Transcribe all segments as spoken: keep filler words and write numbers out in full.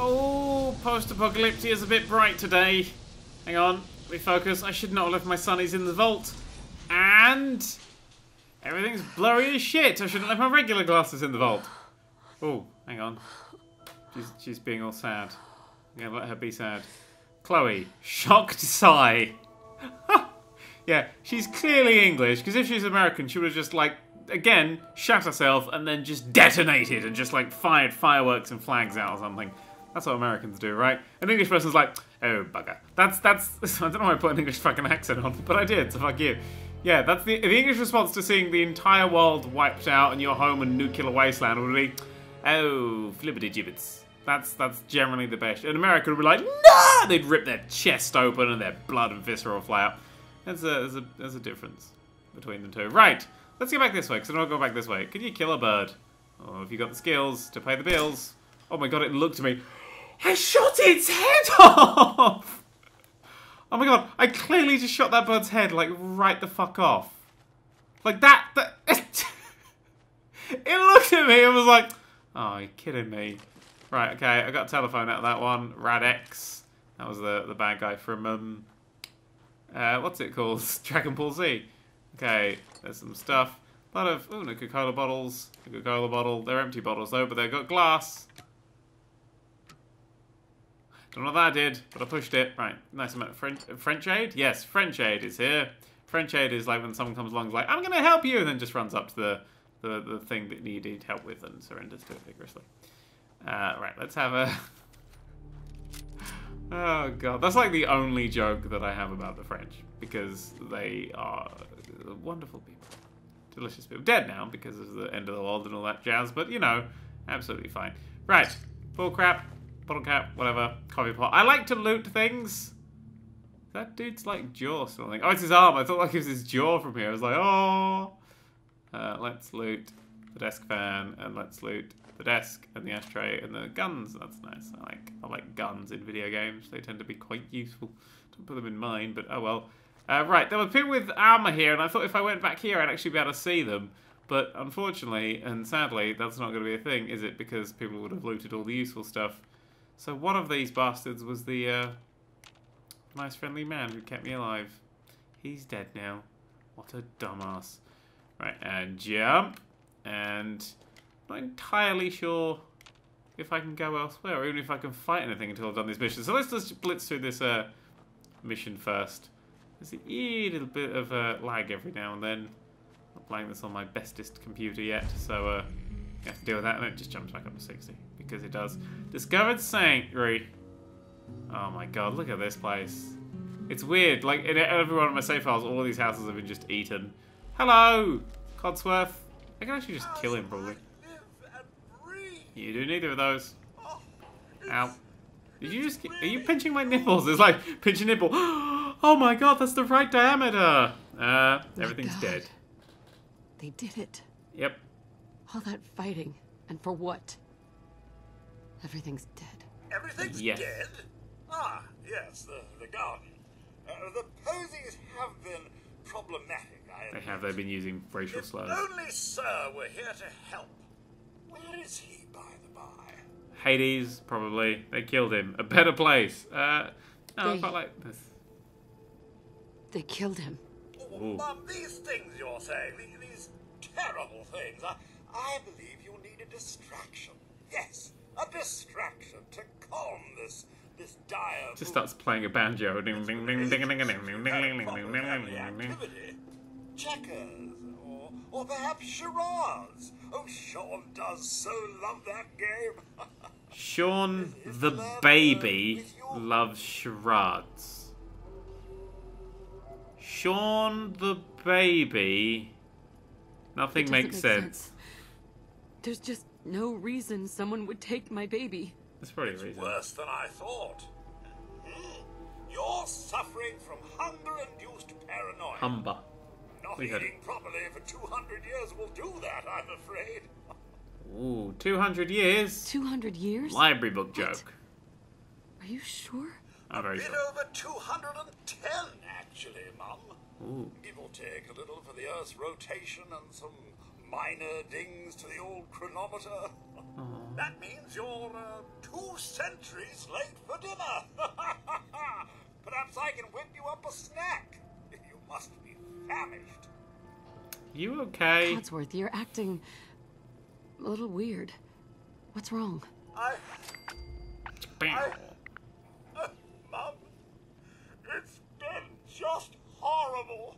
Oh, post-apocalyptic is a bit bright today. Hang on, refocus. I should not have left my sunnies in the vault. And everything's blurry as shit. I shouldn't have left my regular glasses in the vault. Oh, hang on. She's, she's being all sad. I'm gonna let her be sad. Chloe, shocked sigh. Yeah, she's clearly English, because if she's American, she would have just, like, again, shat herself and then just detonated and just, like, fired fireworks and flags out or something. That's what Americans do, right? An English person's like, oh, bugger. That's, that's, I don't know why I put an English fucking accent on, but I did, so fuck you. Yeah, that's the, the English response to seeing the entire world wiped out and your home a nuclear wasteland would be, oh, flippity gibbets. That's, that's generally the best. And America would be like, no! They'd rip their chest open and their blood and viscera will fly out. There's a, there's, a, there's a difference between the two. Right, let's go back this way, because I don't want to go back this way. Can you kill a bird? Oh, have you got the skills to pay the bills? Oh my god, it looked at me. I shot its head off! Oh my god, I clearly just shot that bird's head, like, right the fuck off. Like, that... that it, it looked at me and was like, oh, you're kidding me. Right, okay, I got a telephone out of that one. Rad-X. That was the, the bad guy from... um. Uh, what's it called? Dragon Ball Z. Okay, there's some stuff. A lot of, ooh, no Coca-Cola bottles. A Coca-Cola bottle. They're empty bottles though, but they've got glass. Don't know what that did, but I pushed it. Right, nice amount of French, French aid? Yes, French aid is here. French aid is like when someone comes along and is like, I'm gonna help you, and then just runs up to the, the, the thing that you need help with and surrenders to it vigorously. Uh, right, let's have a... Oh god, that's like the only joke that I have about the French, because they are wonderful people. Delicious people. Dead now because of the end of the world and all that jazz, but you know, absolutely fine. Right, bull crap, bottle cap, whatever, coffee pot. I like to loot things. That dude's like jaw or something. Oh, it's his arm. I thought like it was his jaw from here. I was like, oh. Uh, let's loot the desk fan, and let's loot the desk and the ashtray and the guns. That's nice. I like I like guns in video games. They tend to be quite useful. Don't put them in mine, but oh well. Uh, right, there were people with armor here, and I thought if I went back here, I'd actually be able to see them. But unfortunately, and sadly, that's not going to be a thing, is it? Because people would have looted all the useful stuff. So one of these bastards was the uh, nice friendly man who kept me alive. He's dead now. What a dumbass. Right, and jump. And... I'm not entirely sure if I can go elsewhere, or even if I can fight anything until I've done this mission. So let's just blitz through this uh, mission first. There's a ee, little bit of uh, lag every now and then. I'm not playing this on my bestest computer yet, so uh, you have to deal with that. And it just jumps back up to sixty, because it does. Discovered Sanctuary. Oh my god, look at this place. It's weird. Like, in every one of my save files, all of these houses have been just eaten. Hello, Codsworth. I can actually just kill him, probably. You do neither of those. Ow. Did you just... Are you pinching my nipples? It's like, pinch a nipple. Oh my god, that's the right diameter. Uh, everything's god. Dead. They did it. Yep. All that fighting. And for what? Everything's dead. Everything's yes. dead? Ah, yes, the, the garden. Uh, the posies have been problematic. I they have. They've been using racial slurs. Only sir were here to help. Where is he, by the by? Hades, probably. They killed him. A better place. Uh, no, they, I quite like this. They killed him. Oh, Mum, these things you're saying, these terrible things, I, I believe you need a distraction. Yes, a distraction to calm this, this dire... Just starts playing a banjo. Ding, ding, ding, ding, ding, ding, ding, ding, ding, ding, ding, ding, ding. Checkers, or, or perhaps charades. Oh, Sean does so love that game. Sean the baby loves charades. Sean the baby. Nothing makes make sense. sense. There's just no reason someone would take my baby. That's probably a reason. Worse than I thought. Hmm? You're suffering from hunger-induced paranoia. Humber. Not eating properly for two hundred years will do that, I'm afraid. Ooh, two hundred years? two hundred years? Library book what? joke. Are you sure? Not very sure. A bit over two hundred ten, actually, Mum. Ooh. Give or take a little for the Earth's rotation and some minor dings to the old chronometer. Aww. That means you're uh, two centuries late for dinner. Perhaps I can whip you up a snack. You must be famished. You okay? Codsworth, you're acting a little weird. What's wrong? I... I uh, Mum, it's been just horrible.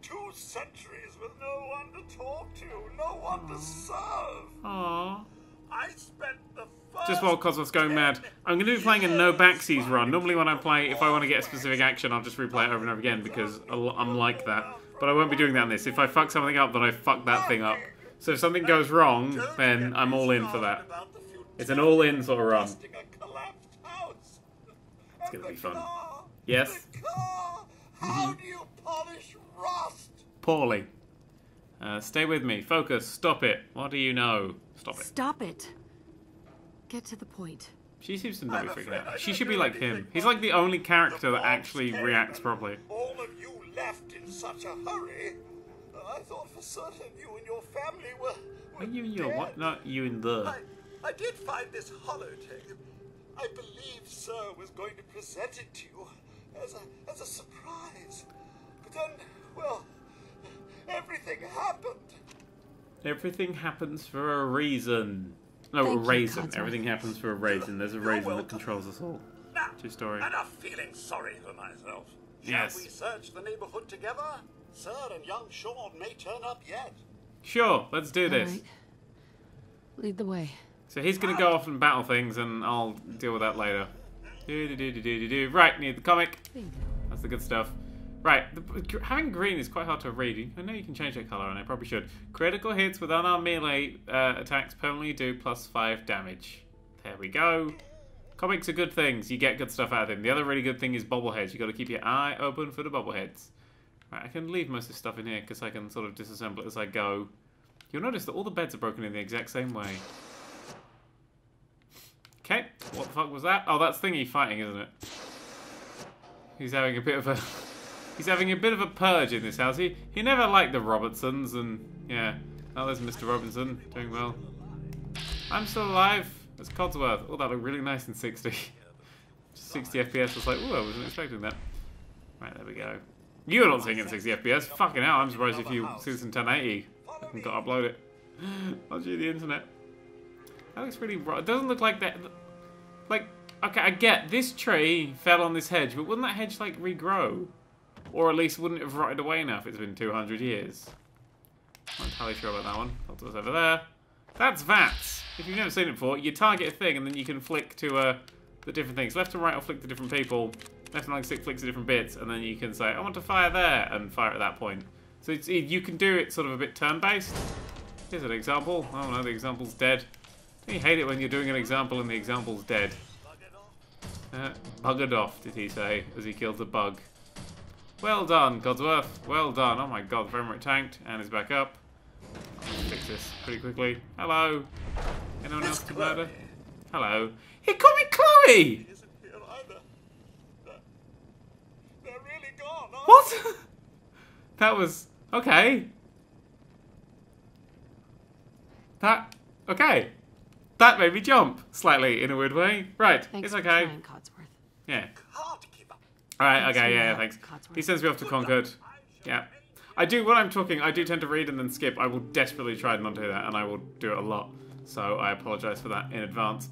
Two centuries with no one to talk to, no one Aww. To serve. Aww. I spent the first Just while Codsworth's going mad, I'm going to be playing a no backsies run. Normally when I play, if I want to get a specific action, I'll just replay it over and over again because I'm like that. But I won't be doing that in this. If I fuck something up, then I fuck that thing up. So if something goes wrong, then I'm all in for that. It's an all-in sort of run. It's going to be fun. Yes? How do you polish rust? Poorly. Uh, stay with me. Focus. Stop it. What do you know? Stop it. Stop it. Get to the point. She seems to not be freaking out. She should be like him. He's like the only character that actually reacts properly. All of you left in such a hurry. I thought for certain you and your family were. were you and your what? Not you and the. I, I did find this holotape. I believe Sir was going to present it to you as a as a surprise. But then, well, everything happened. Everything happens for a reason. No, Thank a reason. You, Everything happens for a reason. There's a reason that controls us all. Now, True story. Enough feeling sorry for myself. Yes. Shall we search the neighborhood together? Sir and young Sean may turn up yet. Sure, let's do this. All right. Lead the way. So he's going to go off and battle things, and I'll deal with that later. Do, do, do, do, do, do. Right, need the comic. That's the good stuff. Right, the, having green is quite hard to read. I know you can change that colour, and I probably should. Critical hits with unarmed melee uh, attacks permanently do plus five damage. There we go. Comics are good things. You get good stuff out of them. The other really good thing is bobbleheads. You've got to keep your eye open for the bobbleheads. Right, I can leave most of the stuff in here because I can sort of disassemble it as I go. You'll notice that all the beds are broken in the exact same way. Okay, what the fuck was that? Oh, that's Thingy fighting, isn't it? He's having a bit of a... He's having a bit of a purge in this house. He, he never liked the Robertsons, and yeah. Oh, there's Mister Robinson, doing well. I'm still alive. That's Codsworth. Oh, that looked really nice in sixty. sixty F P S was like, ooh, I wasn't expecting that. Right, there we go. You're not seeing it in sixty F P S. Fucking hell, I'm surprised if you see this in ten eighty. I haven't got to upload it. I'll do the internet. That looks really rough. It doesn't look like that. Like, okay, I get this tree fell on this hedge, but wouldn't that hedge, like, regrow? Or at least wouldn't it have rotted away now if it's been two hundred years? I'm not entirely sure about that one. That's what's over there. That's VATS. If you've never seen it before, you target a thing and then you can flick to uh, the different things. Left and right will flick to different people. Left and right stick flicks to different bits. And then you can say, I want to fire there, and fire at that point. So it's, you can do it sort of a bit turn-based. Here's an example. Oh no, the example's dead. You hate it when you're doing an example and the example's dead. Uh, buggered off, did he say, as he killed the bug. Well done, Codsworth. Well done. Oh my god, the frame rate tanked and is back up. Let's fix this pretty quickly. Hello. Anyone else to murder? Hello. He called me Chloe! Isn't here either. They're, they're really gone, aren't what? They? That was... Okay. That... Okay. That made me jump. Slightly, in a weird way. Right, Thanks it's okay. Trying, Codsworth. Yeah. Alright, okay, yeah, thanks. He sends me off to Concord. Yeah. I do, when I'm talking, I do tend to read and then skip. I will desperately try and not do that, and I will do it a lot. So I apologise for that in advance.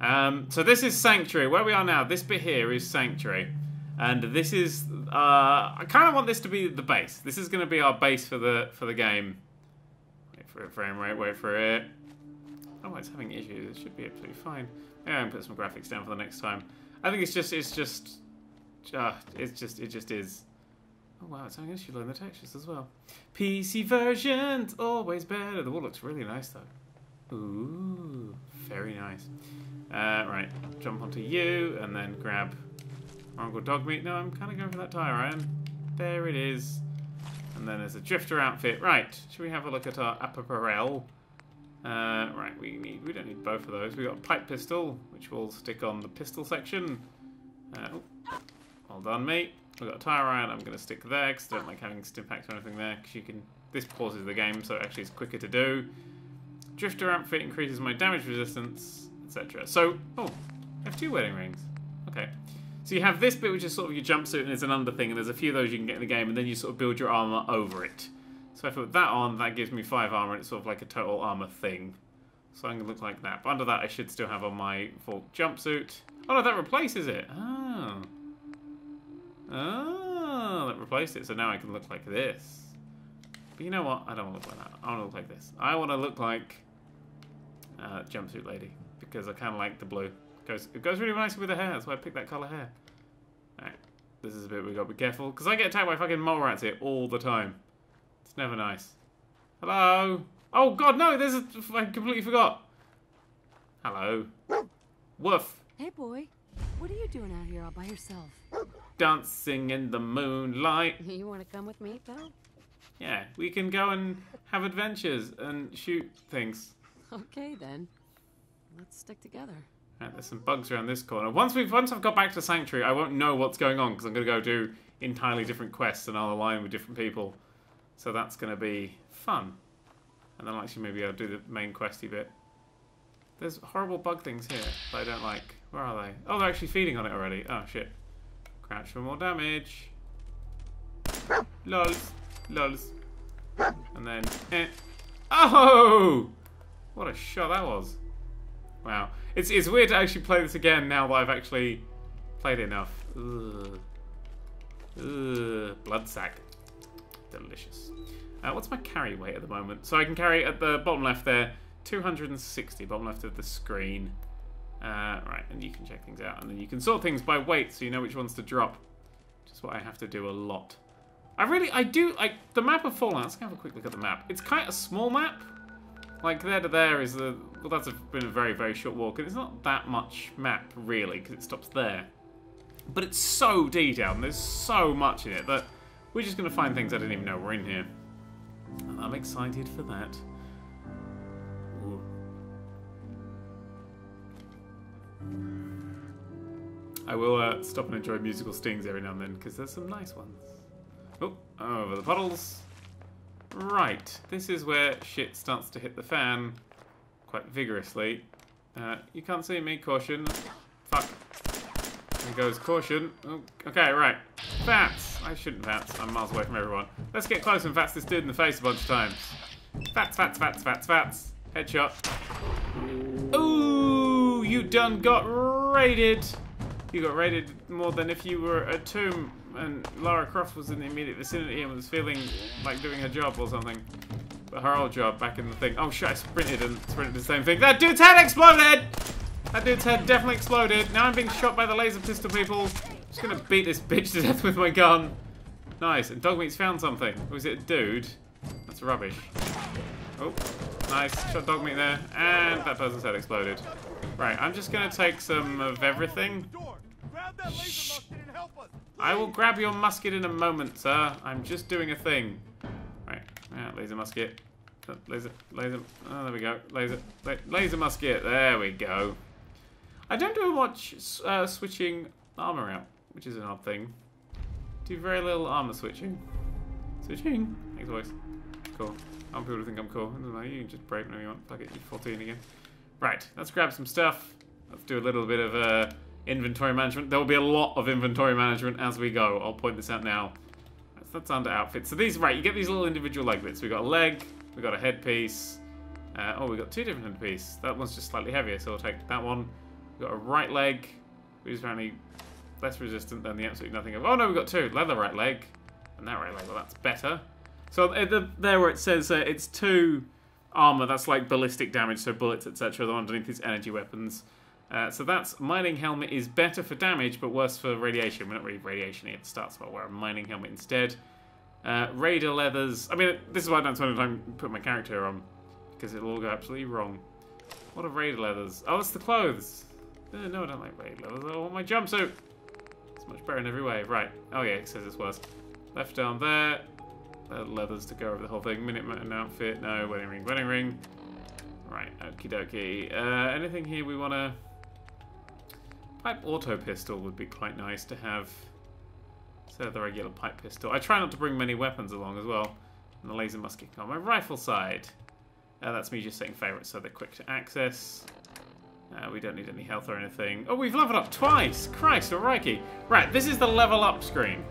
Um, so this is Sanctuary. Where we are now, this bit here is Sanctuary. And this is... Uh, I kind of want this to be the base. This is going to be our base for the for the game. Wait for it, frame rate, wait for it. Oh, it's having issues. It should be absolutely fine. Maybe I can put some graphics down for the next time. I think it's just... It's just Uh, it's just, it just is. Oh wow, it's having an issue loading the textures as well. P C versions, always better. The wall looks really nice though. Ooh, very nice. Uh, right, jump onto you and then grab Uncle Dogmeat. No, I'm kind of going for that tire iron. There it is. And then there's a drifter outfit. Right, should we have a look at our apparel? Uh, right, we need, we don't need both of those. We've got a pipe pistol, which we'll stick on the pistol section. Uh, oh. Well done, mate. We've got a tire iron. I'm going to stick there because I don't like having stimpacks or anything there because you can... This pauses the game, so it actually is quicker to do. Drifter outfit increases my damage resistance, et cetera. So, oh, I have two wedding rings. Okay. So you have this bit, which is sort of your jumpsuit, and it's an under thing, and there's a few of those you can get in the game, and then you sort of build your armor over it. So if I put that on, that gives me five armor, and it's sort of like a total armor thing. So I'm going to look like that. But under that, I should still have on my full jumpsuit. Oh, no, that replaces it. Oh. Oh, that replaced it, so now I can look like this. But you know what? I don't want to look like that. I want to look like this. I want to look like uh, Jumpsuit Lady, because I kind of like the blue. It goes, it goes really nicely with the hair. That's why I picked that colour hair. Alright, this is a bit we got to be careful, because I get attacked by fucking mole rats here all the time. It's never nice. Hello? Oh, God, no! There's a... I completely forgot. Hello. Woof. Hey, boy. What are you doing out here all by yourself? Dancing in the moonlight. You want to come with me, pal? Yeah, we can go and have adventures and shoot things. Okay, then. Let's stick together. Right, there's some bugs around this corner. Once we've once I've got back to Sanctuary, I won't know what's going on, because I'm going to go do entirely different quests and I'll align with different people. So that's going to be fun. And then I'll actually maybe I'll do the main questy bit. There's horrible bug things here that I don't like. Where are they? Oh, they're actually feeding on it already. Oh, shit. Crouch for more damage. Lols. Lols. And then... Eh. Oh! What a shot that was. Wow. It's, it's weird to actually play this again now that I've actually played it enough. Ugh. Ugh. Blood sack. Delicious. Uh, what's my carry weight at the moment? So I can carry at the bottom left there, two hundred sixty, bottom left of the screen. Uh, right, and you can check things out. And then you can sort things by weight so you know which ones to drop. Just what I have to do a lot. I really, I do, like, the map of Fallout, let's have a quick look at the map. It's quite a small map. Like, there to there is the, well, that's a, been a very, very short walk. And it's not that much map, really, because it stops there. But it's so detailed, and there's so much in it that we're just going to find things I didn't even know were in here. And I'm excited for that. Ooh. I will uh, stop and enjoy musical stings every now and then, because there's some nice ones. Oh, over the puddles. Right, this is where shit starts to hit the fan quite vigorously. Uh, you can't see me, caution. Fuck. There goes caution. Oh, okay, right. Vats! I shouldn't Vats, I'm miles away from everyone. Let's get close and Vats this dude in the face a bunch of times. Vats, Vats, Vats, Vats, Vats. Headshot. Ooh, you done got raided. You got raided more than if you were a tomb and Lara Croft was in the immediate vicinity and was feeling like doing her job or something. But her old job back in the thing. Oh shit, I sprinted and sprinted the same thing. That dude's head exploded! That dude's head definitely exploded. Now I'm being shot by the laser pistol people. I'm just gonna beat this bitch to death with my gun. Nice, and Dogmeat's found something. Or is it a dude? That's rubbish. Oh, nice. Shot Dogmeat there. And that person's head exploded. Right, I'm just gonna take some of everything. Shh. I will grab your musket in a moment, sir. I'm just doing a thing. Right, yeah, laser musket. Laser, laser, oh, there we go. Laser, laser musket, there we go. I don't do much uh, switching armor out, which is an odd thing. Do very little armor switching. Switching? Thanks, boys. Cool. I want people to think I'm cool. You can just break whenever you want. Fuck it, you're fourteen again. Right, let's grab some stuff. Let's do a little bit of... Uh, Inventory management. There will be a lot of inventory management as we go. I'll point this out now. That's, that's under outfits. So these, right, you get these little individual leg bits. We got a leg, we got a headpiece. Uh, oh, we got two different headpieces. That one's just slightly heavier, so we'll take that one. We've got a right leg, which is apparently less resistant than the absolute nothing of. Oh no, we've got two. Leather right leg, and that right leg. Well, that's better. So uh, the, there where it says uh, it's two armor, that's like ballistic damage, so bullets, et cetera. The one underneath is energy weapons. Uh, so that's mining helmet is better for damage, but worse for radiation. We're not really radiation-y at the start, so I'll wear a mining helmet instead. Uh, Raider leathers. I mean, this is why I don't spend time putting my character on, because it'll all go absolutely wrong. What are Raider leathers? Oh, it's the clothes. Uh, no, I don't like Raider leathers. I want my jumpsuit. It's much better in every way. Right. Oh, yeah, it says it's worse. Left arm there. Uh, leathers to go over the whole thing. Minutemen outfit. No, wedding ring, wedding ring. Right, okie dokie. Uh, anything here we want to... Pipe auto pistol would be quite nice to have instead of the regular pipe pistol. I try not to bring many weapons along as well. And the laser musket on my rifle side. Uh, that's me just setting favourites so they're quick to access. Uh, we don't need any health or anything. Oh, we've leveled up twice! Christ alrighty. Right, this is the level up screen.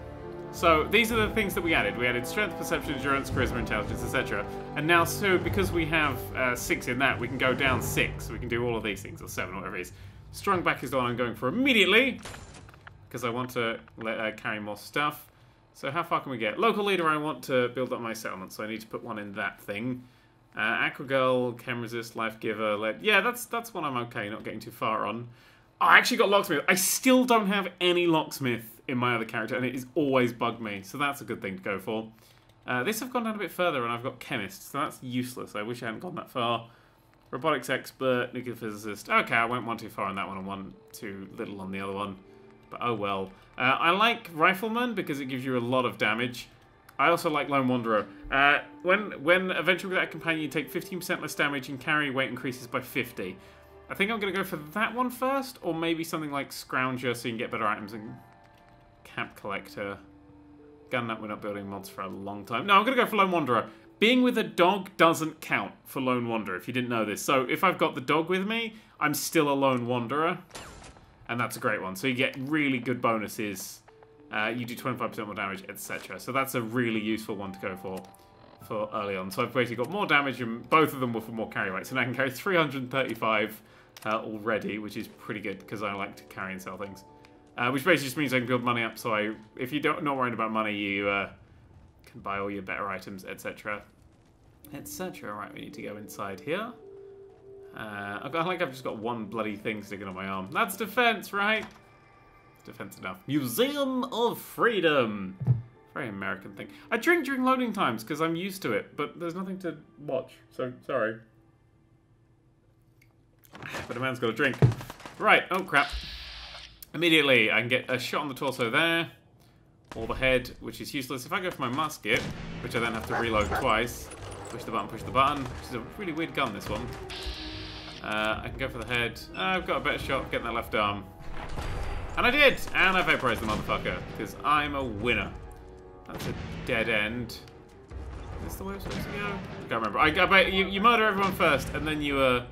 So these are the things that we added. We added strength, perception, endurance, charisma, intelligence, et cetera. And now, so because we have uh, six in that, we can go down six. We can do all of these things, or seven, whatever it is. Strong back is the one I'm going for immediately, because I want to let, uh, carry more stuff. So how far can we get? Local leader, I want to build up my settlement, so I need to put one in that thing. Uh, Aqua Girl, Chem Resist, Life Giver, Lead. Yeah, that's that's one I'm okay, not getting too far on. Oh, I actually got Locksmith. I still don't have any Locksmith in my other character, and it has always bugged me, so that's a good thing to go for. Uh, this I've gone down a bit further, and I've got Chemist, so that's useless. I wish I hadn't gone that far. Robotics Expert, Nuclear Physicist. Okay, I went one too far on that one, and one too little on the other one. But oh well. Uh, I like Rifleman, because it gives you a lot of damage. I also like Lone Wanderer. Uh, when when eventually without a companion, you take fifteen percent less damage and carry weight increases by fifty. I think I'm going to go for that one first, or maybe something like Scrounger so you can get better items, and Camp Collector. Gun Nut, we're not building mods for a long time. No, I'm going to go for Lone Wanderer. Being with a dog doesn't count for Lone Wanderer, if you didn't know this. So if I've got the dog with me, I'm still a Lone Wanderer. And that's a great one. So you get really good bonuses. Uh, you do twenty-five percent more damage, et cetera. So that's a really useful one to go for for early on. So I've basically got more damage, and both of them were for more carry weight. So now I can carry three hundred thirty-five uh, already, which is pretty good because I like to carry and sell things. Uh, which basically just means I can build money up. So I, if you're not worried about money, you uh, can buy all your better items, et cetera, et cetera. Right, we need to go inside here. Uh, I've got, I like I've just got one bloody thing sticking on my arm. That's defense, right? Defense enough. Museum of Freedom. Very American thing. I drink during loading times because I'm used to it, but there's nothing to watch, so sorry. But a man's got a drink. Right, oh crap. Immediately, I can get a shot on the torso there, or the head, which is useless. If I go for my musket, which I then have to reload twice, push the button, push the button, which is a really weird gun, this one. Uh, I can go for the head. Uh, I've got a better shot of getting that left arm. And I did! And I vaporized the motherfucker, because I'm a winner. That's a dead end. Is this the way we're supposed to go? I can't remember. I, I, you, you murder everyone first, and then you uh,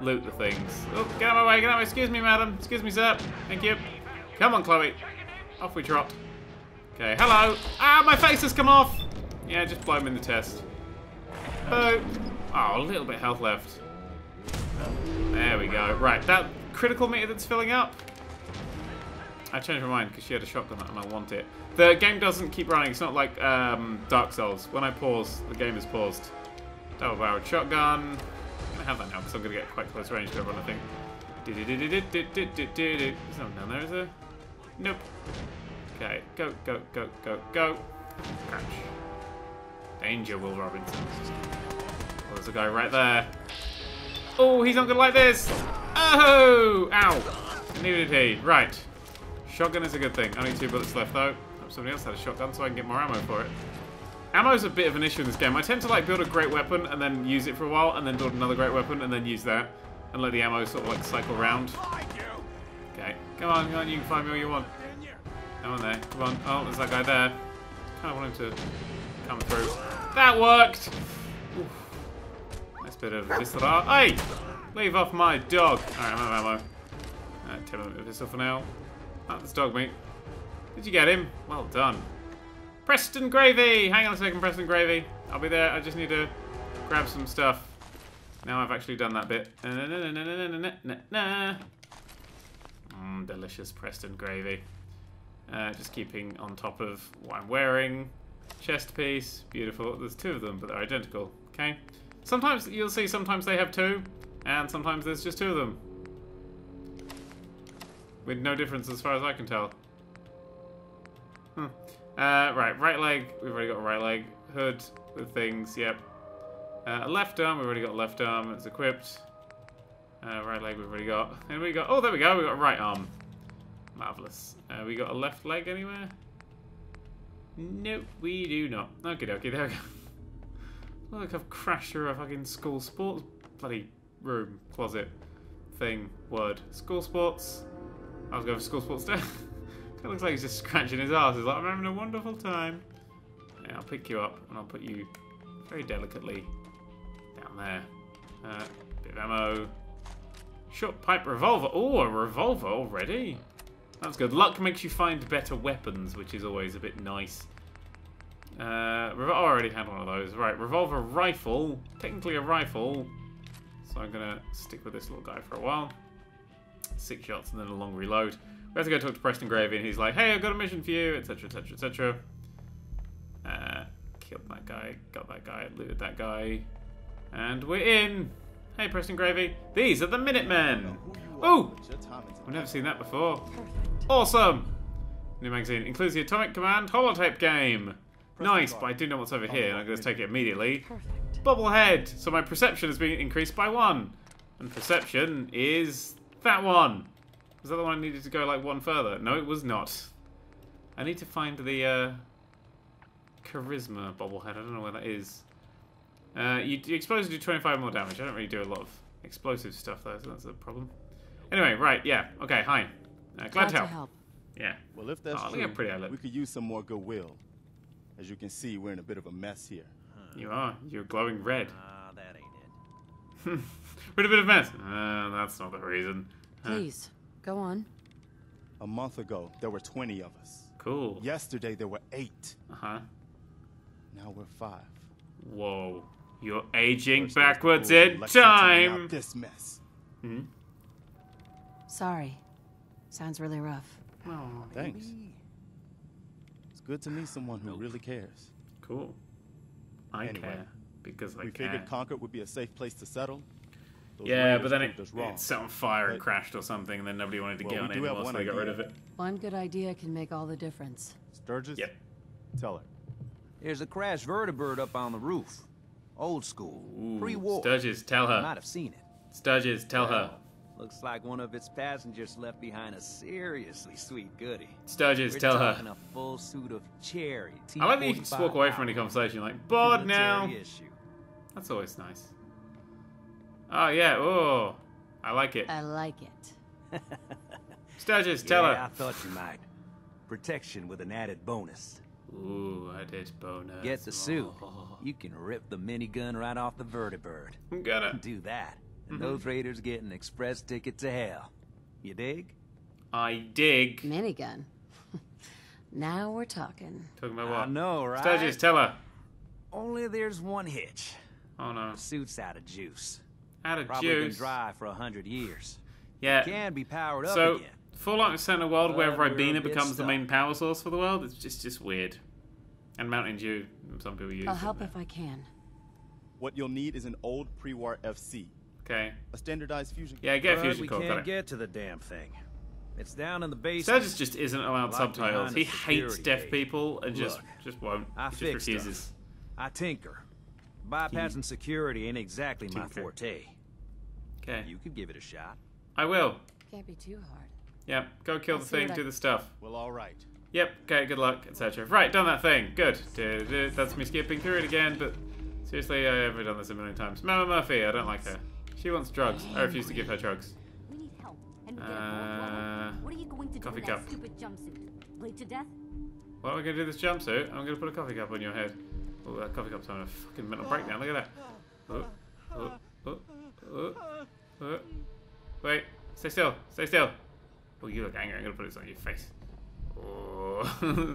loot the things. Oh, get out of my way, get out of my way. Excuse me, madam. Excuse me, sir. Thank you. Come on, Chloe. Off we trot. Okay, hello. Ah, my face has come off! Yeah, just blow him in the test. Oh, oh, a little bit of health left. There we go. Right, that critical meter that's filling up. I changed my mind because she had a shotgun and I want it. The game doesn't keep running. It's not like um, Dark Souls. When I pause, the game is paused. Double-barreled shotgun. I'm going to have that now because I'm going to get quite close range to everyone, I think. There's no one down there, is there? Nope. Okay. Go, go, go, go, go. Crouch. Danger, Will Robinson. Oh, there's a guy right there. Oh, he's not going to like this. Oh! Ow. Neither did he. Right. Shotgun is a good thing. Only two bullets left though. Hope somebody else had a shotgun so I can get more ammo for it. Ammo's a bit of an issue in this game. I tend to like build a great weapon and then use it for a while and then build another great weapon and then use that and let the ammo sort of like cycle around. Okay, come on, come on, you can find me all you want. Come on there, come on. Oh, there's that guy there. Kind of want him to come through. That worked! Oof. Nice bit of visceral. Hey! Leave off my dog. Alright, I'm out of ammo. Alright, ten minutes of this for now. Oh, that's Dogmeat. Did you get him? Well done. Preston Gravy! Hang on a second, Preston Gravy. I'll be there. I just need to grab some stuff. Now I've actually done that bit. Na, na, na, na, na, na, na, na. Mm, delicious Preston Gravy. Uh, just keeping on top of what I'm wearing. Chest piece. Beautiful. There's two of them, but they're identical. Okay. Sometimes, you'll see, sometimes they have two, and sometimes there's just two of them. With no difference as far as I can tell. Hmm. Uh, right, right leg. We've already got a right leg. Hood with things, yep. Uh, a left arm. We've already got a left arm. It's equipped. Uh, right leg we've already got. And we got... Oh, there we go. We've got a right arm. Marvellous. Uh, we got a left leg anywhere? Nope, we do not. Okie dokie, there we go. Look, I've crashed through a fucking school sports... Bloody room. Closet. Thing. Word. School sports... I was going for school sports day. It looks like he's just scratching his ass. He's like, I'm having a wonderful time. Yeah, I'll pick you up and I'll put you very delicately down there. Uh, bit of ammo. Short pipe revolver. Oh, a revolver already? That's good. Luck makes you find better weapons, which is always a bit nice. Uh, oh, I already had one of those. Right, revolver rifle. Technically a rifle. So I'm going to stick with this little guy for a while. Six shots and then a long reload. We have to go talk to Preston Garvey and he's like, hey, I've got a mission for you, etc, etc, et cetera. Uh, killed that guy, got that guy, looted that guy. And we're in! Hey, Preston Garvey. These are the Minutemen! Ooh! I've never seen that before. Perfect. Awesome! New magazine. Includes the Atomic Command holotape game. Press nice, but I do know what's over here, and I'm going to take it immediately. Perfect. Bobblehead! So my perception has been increased by one. And perception is that one. Was that the one I needed to go like one further? No, it was not. I need to find the uh, charisma bobblehead. I don't know where that is. Uh, you, you explosive do twenty-five more damage. I don't really do a lot of explosive stuff though, so that's a problem. Anyway, right, yeah, okay, hi. Uh, glad to help. help. Yeah. Well, if that's oh, true, pretty I look. we could use some more goodwill. As you can see, we're in a bit of a mess here. Huh. You are. You're glowing red. Ah, uh, that ain't it. We're in a bit of a mess. Uh, that's not the reason. Huh. Please, go on. A month ago, there were twenty of us. Cool. Yesterday, there were eight. Uh-huh. Now we're five. Whoa. You're aging First backwards in time. This mess. Hmm? Sorry. Sounds really rough. Oh, thanks. It's good to meet someone who really cares. Cool. I anyway, care because I we care. figured Concord would be a safe place to settle. Those yeah, but then it, it set on fire and crashed or something, and then nobody wanted to well, get on it anymore, so they got rid of it. One good idea can make all the difference. Sturges? Yep. Tell her. There's a crashed vertibird up on the roof. Old school. Pre-war. Sturges, tell her. I might have seen it. Sturges, tell her. Looks like one of its passengers left behind a seriously sweet goodie. Sturges, We're tell her. A full suit of cherry. I like that you can just walk away from any conversation like, bored now. Issue. That's always nice. Oh, yeah. Oh, I like it. I like it. Sturges, tell yeah, her. I thought you might. Protection with an added bonus. Ooh, added bonus. Get the suit. Oh. You can rip the minigun right off the vertibird. I'm gonna do that. And mm-hmm. those raiders get an express ticket to hell. You dig? I dig. Minigun. Now we're talking. Talking about what? I know, right? Sturges, tell her. Only there's one hitch. Oh no. The suit's out of juice. Out of Probably juice. Probably been dry for a hundred years. Yeah. It can be powered so, up again. Fallout is set in a world where uh, Ribena becomes stuff. the main power source for the world. It's just just weird. And Mountain Dew, some people use. I'll help if I can. What you'll need is an old pre-war F C. Okay. A standardized fusion. Yeah, get a fusion core. We can't get to the damn thing. It's down in the basement. Sturges just isn't allowed subtitles. He hates deaf people and just just won't. He just refuses. I tinker. Bypassing security ain't exactly my forte. Okay. You could give it a shot. I will. Can't be too hard. Yep, go kill the thing, do the stuff. Well, alright. Yep, okay, good luck, et cetera. Right, done that thing. Good. That's me skipping through it again, but seriously, I've done this a million times. Mama Murphy, I don't like her. She wants drugs. I refuse to give her drugs. We need help. And uh, what are you going to do with that stupid jumpsuit? Bleed to death? Why am I going to do this jumpsuit? I'm going to put a coffee cup on your head. Oh, that coffee cup's having a fucking mental breakdown. Look at that. Oh, oh, oh, oh, oh. Wait, stay still. Stay still. Oh, you look angry. I'm going to put this on your face. Oh.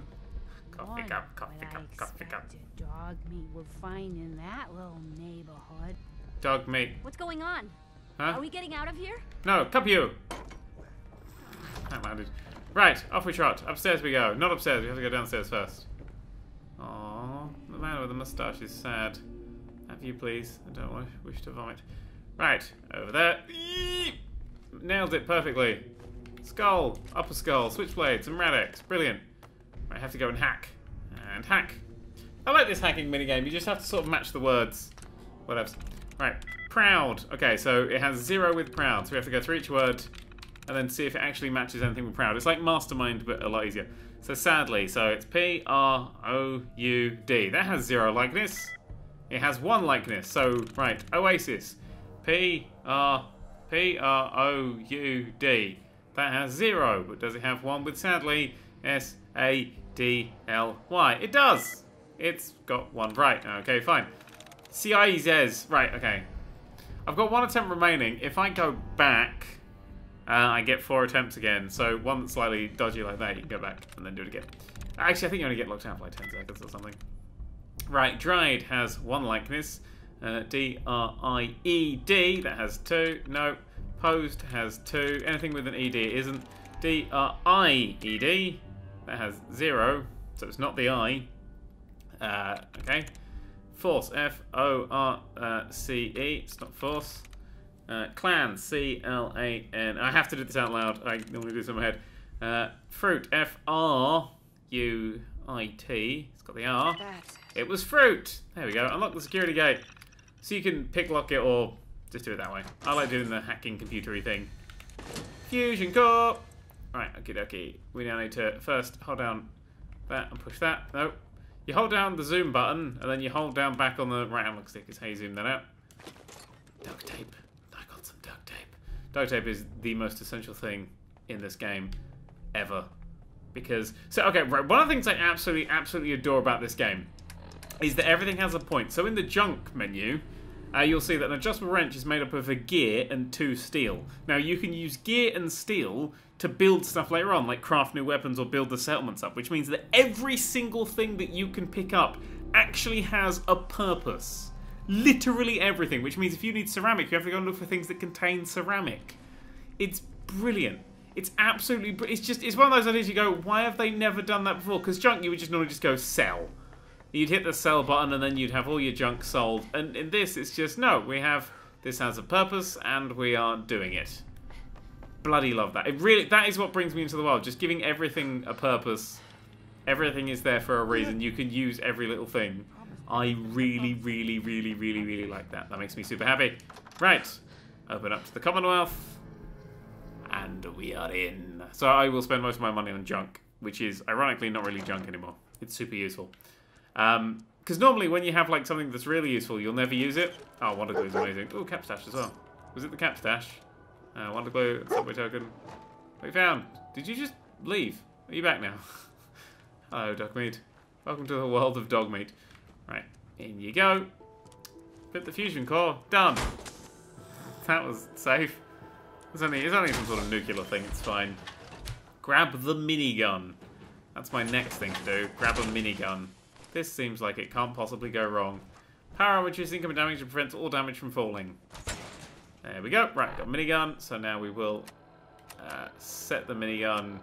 Coffee cup, coffee cup, coffee cup. Dogmeat we're finding in that little neighborhood. Dogmeat. What's going on? Huh? Are we getting out of here? No, cup you. That landed. Right, off we trot. Upstairs we go. Not upstairs. We have to go downstairs first. Aww. The man with the mustache is sad. Have you, please. I don't wish to vomit. Right, over there. Nailed it perfectly. Skull, upper skull, switchblades, and Rad-X. Brilliant. I have to go and hack. And hack. I like this hacking minigame. You just have to sort of match the words. Whatevs. Right. Proud. Okay, so it has zero with proud. So we have to go through each word and then see if it actually matches anything with proud. It's like mastermind, but a lot easier. So sadly. So it's P R O U D. That has zero likeness. It has one likeness. So, right. Oasis. P R P R O U D. That has zero, but does it have one with sadly? S A D L Y. It does! It's got one right. Okay, fine. C I E Z. Right, okay. I've got one attempt remaining. If I go back, uh, I get four attempts again. So one that's slightly dodgy like that, you can go back and then do it again. Actually, I think you only get locked out for like ten seconds or something. Right, Dried has one likeness. Uh, D R I E D, that has two. No. Posed has two. Anything with an E D isn't. D R I E D, that has zero. So it's not the I. Uh, okay. Force, F O R C E, it's not force. Uh, clan, C L A N. I have to do this out loud. I normally do this in my head. Uh, fruit, F R U I T. It's got the R. It was fruit. There we go. Unlock the security gate. So you can pick lock it or just do it that way. I like doing the hacking computery thing. Fusion core. Right, okie dokie. We now need to first hold down that and push that. Nope. You hold down the zoom button and then you hold down back on the right analog stick is how you zoom that out. Duct tape. I got some duct tape. Duct tape is the most essential thing in this game ever. Because, so okay, right, one of the things I absolutely, absolutely adore about this game is that everything has a point. So in the junk menu, uh, you'll see that an adjustable wrench is made up of a gear and two steel. Now you can use gear and steel to build stuff later on, like craft new weapons or build the settlements up, which means that every single thing that you can pick up actually has a purpose. Literally everything, which means if you need ceramic, you have to go and look for things that contain ceramic. It's brilliant. It's absolutely br it's just, it's one of those ideas you go, why have they never done that before? Because junk, you would just normally just go sell. You'd hit the sell button and then you'd have all your junk sold. And in this, it's just, no, we have, this has a purpose and we are doing it. Bloody love that. It really, that is what brings me into the world. Just giving everything a purpose. Everything is there for a reason. You can use every little thing. I really, really, really, really, really like that. That makes me super happy. Right. Open up to the Commonwealth. And we are in. So I will spend most of my money on junk, which is ironically not really junk anymore. It's super useful. Um, because normally when you have like something that's really useful, you'll never use it. Oh, Wonder Glue is amazing. Oh, Capstash as well. Was it the Capstash? Uh, Wonder Glue, subway token. We found. Did you just leave? Are you back now? Hello, Dogmeat. Welcome to the world of Dogmeat. Right, in you go. Put the fusion core. Done. That was safe. It's only, it's only some sort of nuclear thing, it's fine. Grab the minigun. That's my next thing to do. Grab a minigun. This seems like it can't possibly go wrong. Power reduces incoming damage and prevents all damage from falling. There we go. Right, got minigun. So now we will uh, set the minigun.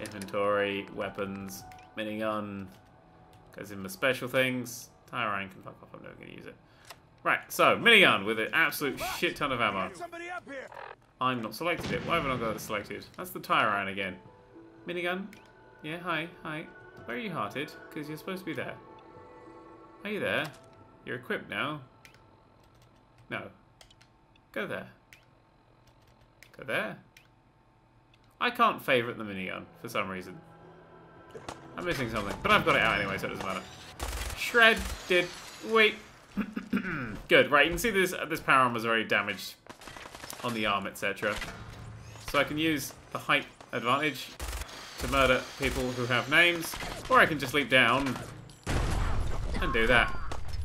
Inventory, weapons, minigun. Goes in my special things. Tire iron can fuck off, I'm never going to use it. Right, so minigun with an absolute shit ton of ammo. I'm not selected it. Why haven't I got it selected? That's the tire iron again. Minigun? Yeah, hi, hi. Where are you hearted? Because you're supposed to be there. Are you there? You're equipped now. No. Go there. Go there. I can't favourite the minigun for some reason. I'm missing something. But I've got it out anyway, so it doesn't matter. Shredded. Wait. Good. Right, you can see this, this power arm was already damaged. On the arm, et cetera. So I can use the height advantage to murder people who have names, or I can just leap down and do that.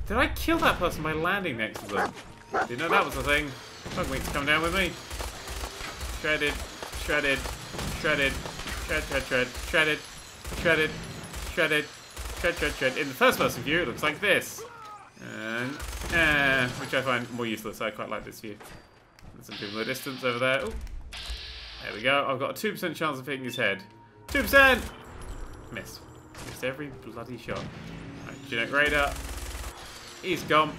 Did I kill that person by landing next to them? Didn't know that was the thing. Dogmeat's come down with me. Shredded, shredded, shredded, shred, shred, shred, shredded, shredded, shredded, shred, shred, shred. In the first person view, it looks like this, and uh, which I find more useless. I quite like this view. Some people in the distance over there. Ooh. There we go. I've got a two percent chance of hitting his head. two percent! Missed. Missed every bloody shot. Right, Genetic Radar. He's gone.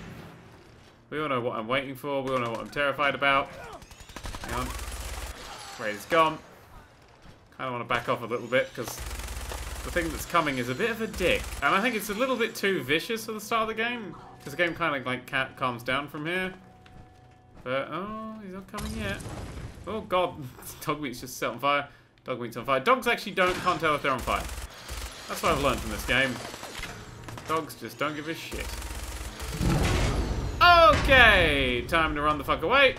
We all know what I'm waiting for. We all know what I'm terrified about. Hang on. Radar's gone. Kind of want to back off a little bit because the thing that's coming is a bit of a dick. And I think it's a little bit too vicious for the start of the game because the game kind of like calms down from here. But, oh, he's not coming yet. Oh, God. Dogmeat's just set on fire. Dogmeat's on fire. Dogs actually don't, can't tell if they're on fire. That's what I've learned from this game. Dogs just don't give a shit. Okay. Time to run the fuck away.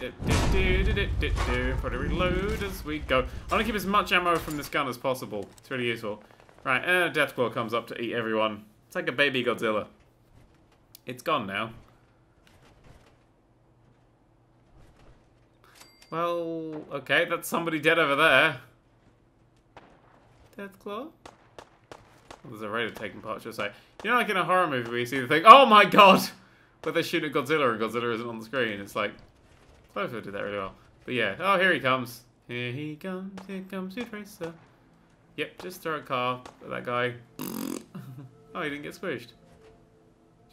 Probably reload as we go. I want to keep as much ammo from this gun as possible. It's really useful. Right, and uh, Deathclaw comes up to eat everyone. It's like a baby Godzilla. It's gone now. Well, okay, that's somebody dead over there. Deathclaw? There's a raider taking part, should I say. You know, like in a horror movie where you see the thing, oh my god! But they shoot at Godzilla and Godzilla isn't on the screen. It's like, Clover did that really well. But yeah, oh, here he comes. Here he comes, here comes your tracer. Yep, just throw a car at that guy. Oh, he didn't get squished.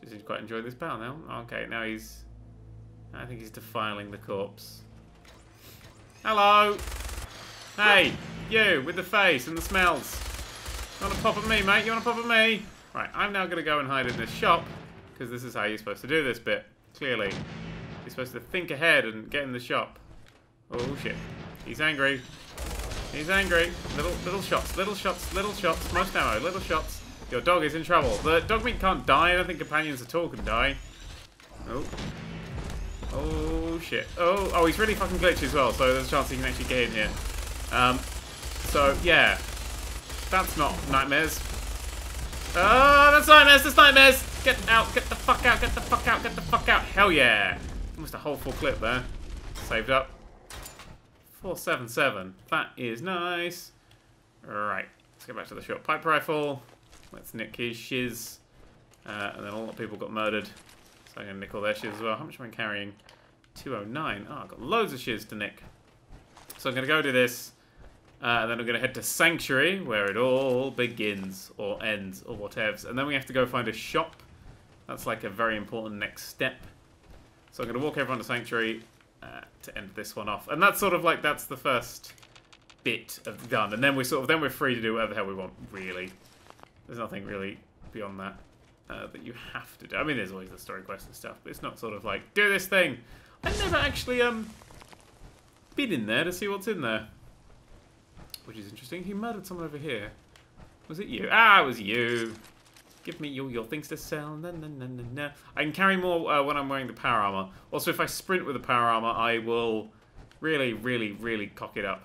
Just seems to quite enjoy this battle now. Okay, now he's... I think he's defiling the corpse. Hello! Hey! You, with the face and the smells. You wanna pop at me, mate? You wanna pop at me? Right, I'm now gonna go and hide in this shop, because this is how you're supposed to do this bit, clearly. You're supposed to think ahead and get in the shop. Oh, shit. He's angry. He's angry. Little little shots, little shots, little shots. Most ammo, little shots. Your dog is in trouble. The Dogmeat can't die. I don't think companions at all can die. Oh. Oh, shit. Oh, oh, he's really fucking glitched as well, so there's a chance he can actually get in here. Um, so, yeah. That's not nightmares. Oh, that's nightmares, that's nightmares! Get out, get the fuck out, get the fuck out, get the fuck out. Hell yeah. Almost a whole full clip there. Saved up. four seven seven. That is nice. Right. Let's go back to the short pipe rifle. Let's nick his shiz. Uh, and then a lot of people got murdered. So I'm going to nick all their shiz as well. How much am I carrying? two oh nine. Oh, I've got loads of shiz to nick. So I'm going to go do this. Uh, and then I'm going to head to Sanctuary, where it all begins, or ends, or whatevs. And then we have to go find a shop. That's like a very important next step. So I'm going to walk everyone to Sanctuary uh, to end this one off. And that's sort of like, that's the first bit of the gun. And then we're, sort of, then we're free to do whatever the hell we want, really. There's nothing really beyond that uh, that you have to do. I mean, there's always the story quest and stuff, but it's not sort of like, do this thing. I've never actually um been in there to see what's in there. Which is interesting. He murdered someone over here. Was it you? Ah, it was you. Give me your, your things to sell. Na, na, na, na, na. I can carry more uh, when I'm wearing the power armor. Also, if I sprint with the power armor, I will really, really, really cock it up.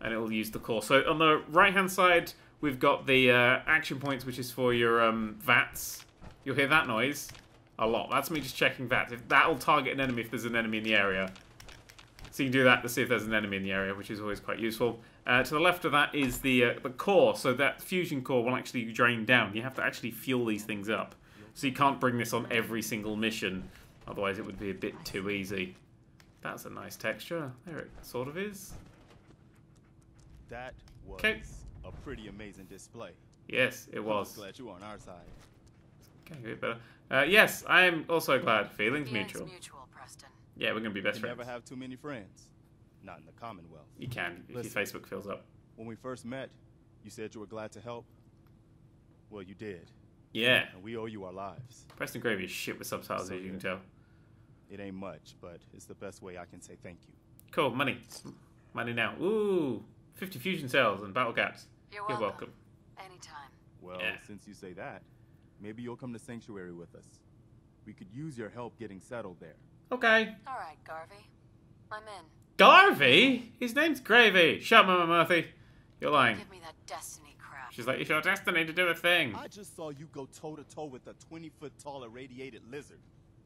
And it will use the core. So on the right-hand side... We've got the uh, action points, which is for your um, VATS. You'll hear that noise a lot. That's me just checking VATS. If that'll target an enemy if there's an enemy in the area. So you can do that to see if there's an enemy in the area, which is always quite useful. Uh, to the left of that is the, uh, the core. So that fusion core will actually drain down. You have to actually fuel these things up. So you can't bring this on every single mission. Otherwise it would be a bit too easy. That's a nice texture. There it sort of is. That was... Okay. A pretty amazing display. Yes, it was. I'm glad you were on our side. Can I get better? Uh, yes, I am also glad. Feelings mutual. mutual. Preston. Yeah, we're gonna be best you friends. Never have too many friends. Not in the Commonwealth. You can Listen, if your Facebook fills up. When we first met, you said you were glad to help. Well, you did. Yeah. And we owe you our lives. Preston Garvey is shit with subtitles, so as you can tell. It ain't much, but it's the best way I can say thank you. Cool, money, money now. Ooh, fifty fusion cells and battle caps. You're welcome. You're welcome. Anytime. Well, yeah. Since you say that, maybe you'll come to Sanctuary with us. We could use your help getting settled there. Okay. All right, Garvey. I'm in. Garvey? His name's Gravy. Shut up, Mama Murphy. You're lying. Give me that destiny crap. She's like, it's your destiny to do a thing. I just saw you go toe-to-toe with a twenty-foot-tall irradiated lizard.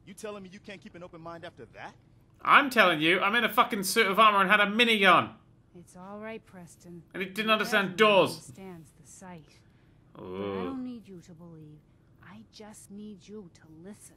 You telling me you can't keep an open mind after that? I'm telling you, I'm in a fucking suit of armor and had a minigun. It's all right, Preston. And it didn't understand doors. Understands the sight. Oh. I don't need you to believe. I just need you to listen.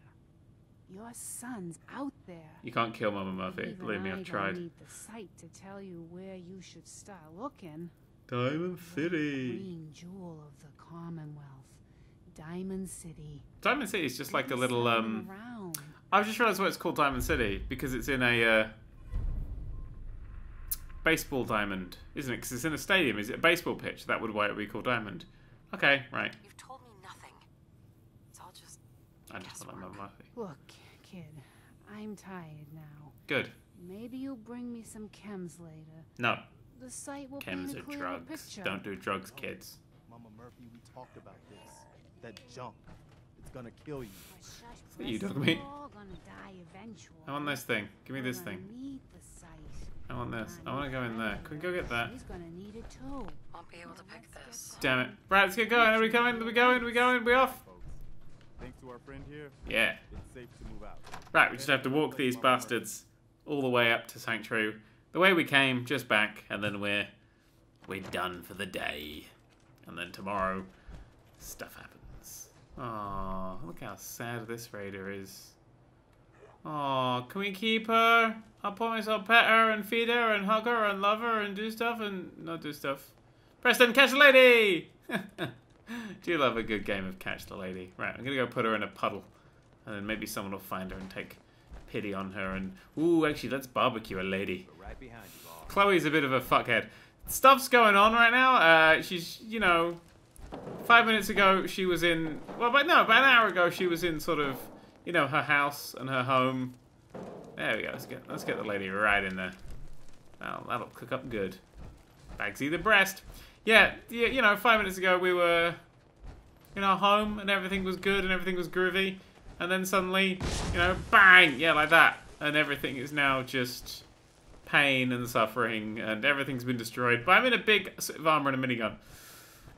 Your son's out there. You can't kill Mama Murphy. Believe me, I've tried. I need the sight to tell you where you should start looking. Diamond City. The green jewel of the Commonwealth. Diamond City. Diamond City is just like a little um. I've just realised why it's called Diamond City, because it's in a uh, baseball diamond, isn't it? Because it's in a stadium. Is it a baseball pitch? That would why it would be called Diamond. Okay, right. You've told I just want my Murphy. Look, kid, I'm tired now. Good. Maybe you'll bring me some chems later. No. The site will chems be in a are drugs. Picture. Don't do drugs, kids. Mama Murphy, we talked about this. that junk. It's gonna kill you. Is that you, Dogmeat? I want this thing. Give me this thing. I want this. I want to go in there. Can we go get that? I'll be able to pick this. Damn it. Right, let's get going. Are we going? Are we going? Are we going? Are we off? Thanks to our friend here. Yeah. It's safe to move out. Right, we just have to walk these bastards all the way up to Sanctuary. The way we came, just back, and then we're we're done for the day. And then tomorrow, stuff happens. Oh, look how sad this raider is. Oh, can we keep her? I'll promise I'll pet her and feed her and hug her and love her and do stuff and not do stuff. Preston, catch the lady! Do you love a good game of catch the lady? Right, I'm gonna go put her in a puddle. And then maybe someone will find her and take pity on her and... Ooh, actually, let's barbecue a lady. Right behind you, Chloe's a bit of a fuckhead. Stuff's going on right now. Uh, she's, you know... Five minutes ago, she was in... Well, but no, about an hour ago, she was in sort of... You know, her house and her home. There we go. Let's get, let's get the lady right in there. That'll, that'll cook up good. Bagsy the breast. Yeah, yeah, you know, five minutes ago we were in our home and everything was good and everything was groovy. And then suddenly, you know, bang! Yeah, like that. And everything is now just pain and suffering and everything's been destroyed. But I'm in a big suit of armor and a minigun.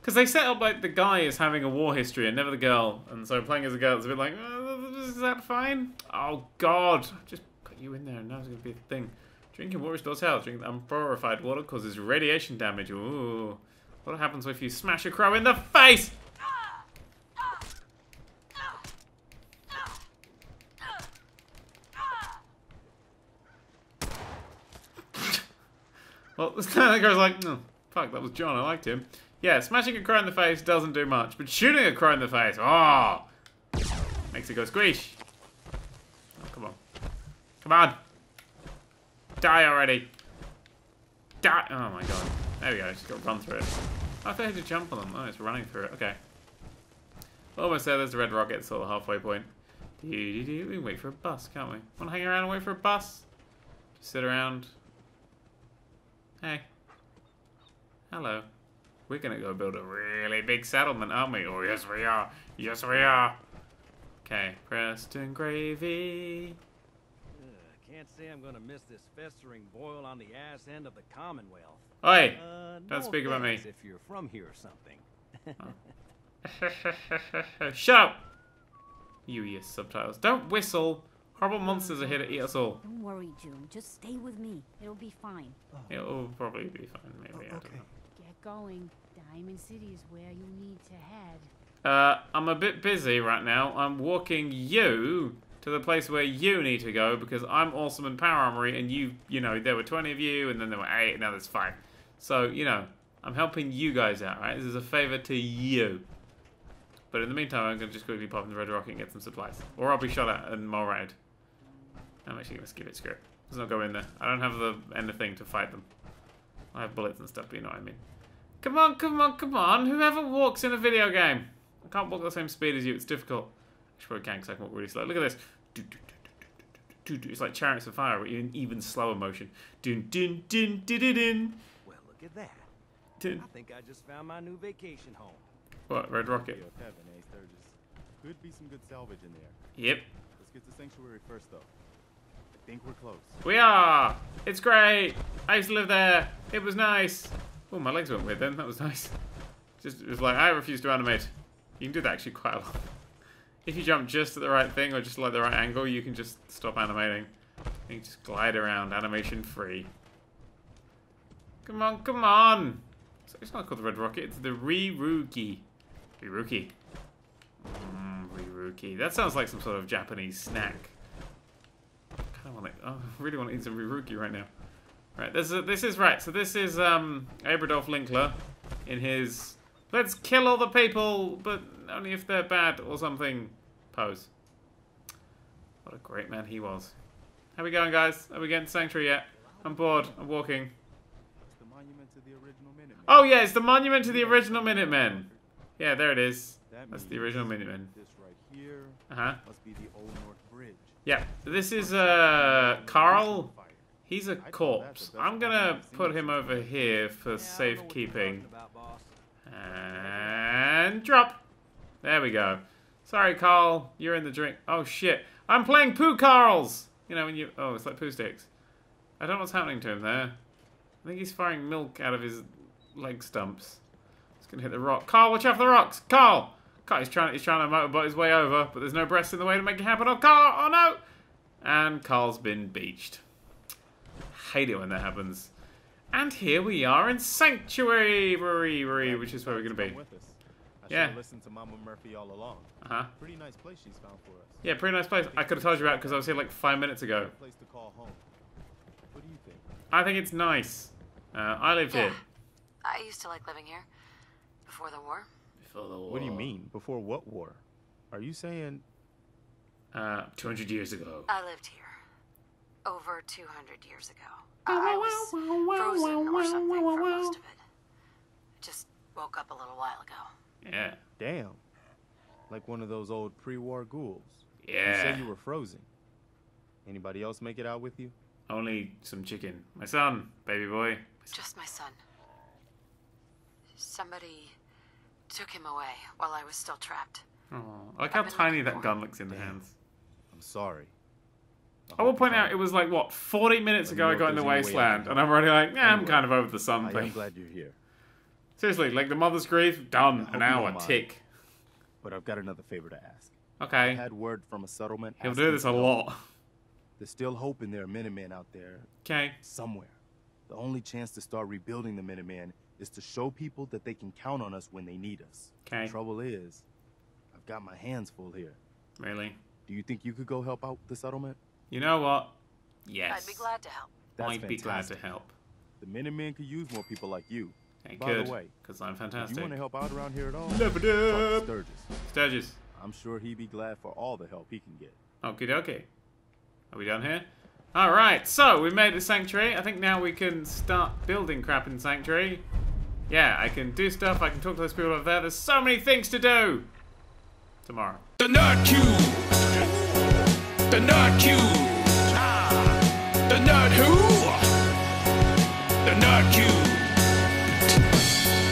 Because they set up like the guy is having a war history and never the girl. And so playing as a girl is a bit like... Oh, is that fine? Oh god, I've just put you in there and now it's going to be a thing. Drinking water restores health. Drinking unpurified water causes radiation damage. Ooh. What happens if you smash a crow in the face? Well, that guy's like, oh, fuck, that was John, I liked him. Yeah, smashing a crow in the face doesn't do much, but shooting a crow in the face, oh! Makes it go squish. Oh, come on. Come on. Die already. Die. Oh my god. There we go. Just got to run through it. I thought I had to jump on them. Oh, it's running through it. Okay. Almost there. There's the Red Rocket. Sort of halfway point. Do, do, do. We can wait for a bus, can't we? Want to hang around and wait for a bus? Just sit around. Hey. Hello. We're going to go build a really big settlement, aren't we? Oh, yes, we are. Yes, we are. Okay, Preston Gravy. Uh, can't say I'm gonna miss this festering boil on the ass end of the Commonwealth. Oi! Uh, don't no speak about me. If you're from here or something. Oh. Shut up! You, you subtitles. Don't whistle. Horrible monsters are here to eat us all. Don't worry, June. Just stay with me. It'll be fine. Oh. It'll probably be fine. Maybe. Oh, okay. I don't know. Get going. Diamond City is where you need to head. Uh, I'm a bit busy right now. I'm walking you to the place where you need to go because I'm awesome in power armory and you, you know, there were twenty of you and then there were eight and now there's five. So, you know, I'm helping you guys out, right? This is a favor to you. But in the meantime, I'm going to just quickly pop in the Red Rocket and get some supplies. Or I'll be shot at and marauded. I'm actually going to skip it, screw it. Let's not go in there. I don't have the anything to fight them. I have bullets and stuff, but you know what I mean. Come on, come on, come on. Whoever walks in a video game. I can't walk at the same speed as you. It's difficult. I probably can because I can walk really slow. Look at this. It's like Chariots of Fire, but in even slower motion. Dun dun dun dun dun dun. Well, look at that. Dun. I think I just found my new vacation home. What? Red Rocket. Could be some good salvage in there. Yep. Let's get to Sanctuary first, though. I think we're close. We are. It's great. I used to live there. It was nice. Oh, my legs went weird then. That was nice. Just it was like I refuse to animate. You can do that actually quite a lot. If you jump just at the right thing or just like the right angle, you can just stop animating. You can just glide around, animation free. Come on, come on! It's not called the Red Rocket, it's the Riruki. Riruki. Mm, Riruki. That sounds like some sort of Japanese snack. I kinda wanna, oh, I really want to eat some Riruki right now. Right, this is, this is right. So this is um, Abradolf Linkler in his... Let's kill all the people, but only if they're bad or something. Pose. What a great man he was. How we going, guys? Are we getting to Sanctuary yet? I'm bored. I'm walking. It's the monument to the original Minutemen. Oh, yeah, it's the monument to the original Minutemen. Yeah, there it is. That's the original Minutemen. Uh-huh. Yeah, this is uh, Carl. He's a corpse. I'm going to put him over here for safekeeping. And drop. There we go. Sorry, Carl. You're in the drink. Oh, shit. I'm playing Poo Carls! You know, when you... Oh, it's like poo sticks. I don't know what's happening to him there. I think he's firing milk out of his leg stumps. He's going to hit the rock. Carl, watch out for the rocks! Carl! Carl, he's trying, he's trying to motorboat his way over, but there's no breasts in the way to make it happen. Oh, Carl! Oh, no! And Carl's been beached. Hate it when that happens. And here we are in Sanctuary, which is where we're going to be. I yeah. Listen to Mama Murphy all along. Uh huh. Pretty nice place she's found for us. Yeah, pretty nice place. I could have told you about because I was here like five minutes ago. Place to call home. What do you think? I think it's nice. Uh, I lived yeah. here. I used to like living here before the war. Before the war. What do you mean? Before what war? Are you saying? Uh, two hundred years ago. I lived here over two hundred years ago. I was frozen or something for most of it. Just woke up a little while ago. Yeah. Damn. Like one of those old pre-war ghouls. Yeah. You said you were frozen. Anybody else make it out with you? Only some chicken. My son, baby boy. Just my son. Somebody took him away while I was still trapped. Oh, I like how tiny that gun looks in the hands. I'm sorry. I will point out it was like, what, forty minutes ago I got in the wasteland, and I'm already like, yeah, I'm kind of over the sun thing. I'm glad you're here. Seriously, like the mother's grief, done, an hour, tick. But I've got another favor to ask. Okay. I had word from a settlement. He'll do this a lot. There's still hoping there are Minutemen out there. Okay. Somewhere. The only chance to start rebuilding the Minutemen is to show people that they can count on us when they need us. Okay. The trouble is, I've got my hands full here. Really? Do you think you could go help out the settlement? You know what? Yes. I'd be glad to help. That's I'd fantastic. be glad to help. The Minutemen could use more people like you. They By could, the way, because I'm fantastic. You want to help out around here at all? Never do. Sturges. Sturges. I'm sure he'd be glad for all the help he can get. Okie dokie. Are we done here? All right. So we made the Sanctuary. I think now we can start building crap in Sanctuary. Yeah, I can do stuff. I can talk to those people over there. There's so many things to do. Tomorrow. The Nerd Cube. The Nerd Cube.